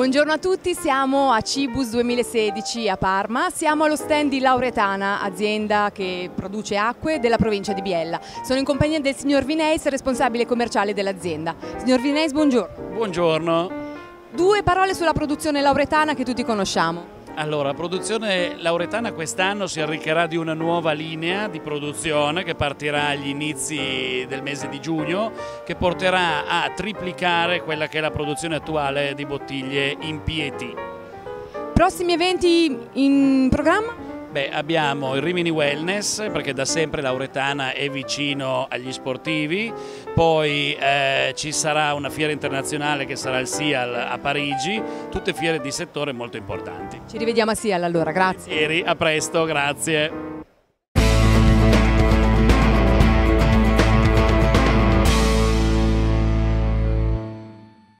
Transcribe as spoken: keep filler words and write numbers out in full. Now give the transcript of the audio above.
Buongiorno a tutti, siamo a Cibus duemilasedici a Parma, siamo allo stand di Lauretana, azienda che produce acque della provincia di Biella. Sono in compagnia del signor Vineis, responsabile commerciale dell'azienda. Signor Vineis, buongiorno. Buongiorno. Due parole sulla produzione Lauretana che tutti conosciamo. Allora, la produzione Lauretana quest'anno si arricchirà di una nuova linea di produzione che partirà agli inizi del mese di giugno, che porterà a triplicare quella che è la produzione attuale di bottiglie in P E T. Prossimi eventi in programma? Beh, abbiamo il Rimini Wellness, perché da sempre Lauretana è vicino agli sportivi, poi eh, ci sarà una fiera internazionale che sarà il SIAL a Parigi, tutte fiere di settore molto importanti. Ci rivediamo a SIAL allora, grazie. Ieri, a presto, grazie.